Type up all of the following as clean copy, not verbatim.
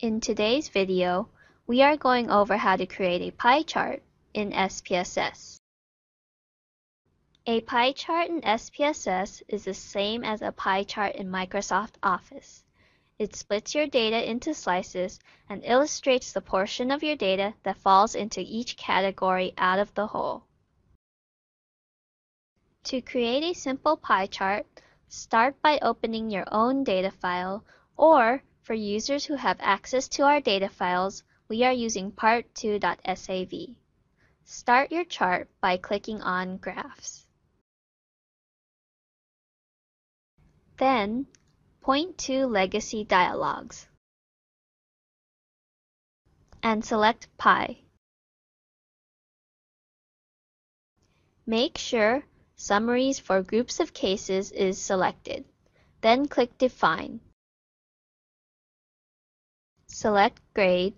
In today's video, we are going over how to create a pie chart in SPSS. A pie chart in SPSS is the same as a pie chart in Microsoft Office. It splits your data into slices and illustrates the portion of your data that falls into each category out of the whole. To create a simple pie chart, start by opening your own data file, or for users who have access to our data files, we are using part2.sav. Start your chart by clicking on Graphs. Then, point to Legacy Dialogues and select Pie. Make sure Summaries for Groups of Cases is selected. Then click Define. Select Grade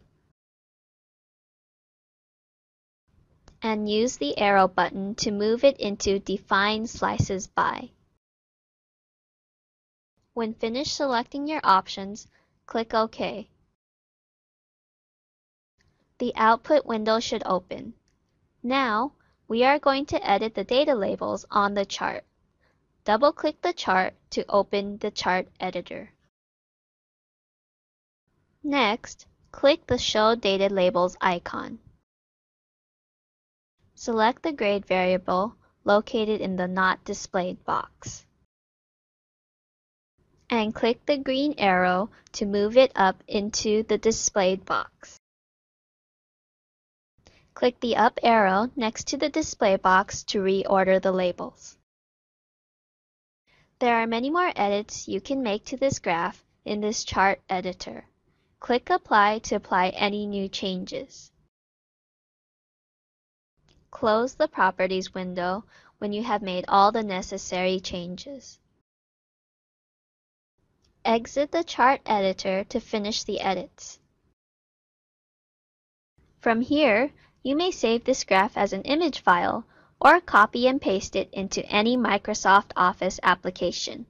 and use the arrow button to move it into Define Slices By. When finished selecting your options, click OK. The output window should open. Now, we are going to edit the data labels on the chart. Double-click the chart to open the chart editor. Next, click the Show Data Labels icon. Select the grade variable located in the Not Displayed box, and click the green arrow to move it up into the displayed box. Click the up arrow next to the display box to reorder the labels. There are many more edits you can make to this graph in this chart editor. Click Apply to apply any new changes. Close the Properties window when you have made all the necessary changes. Exit the chart editor to finish the edits. From here, you may save this graph as an image file or copy and paste it into any Microsoft Office application.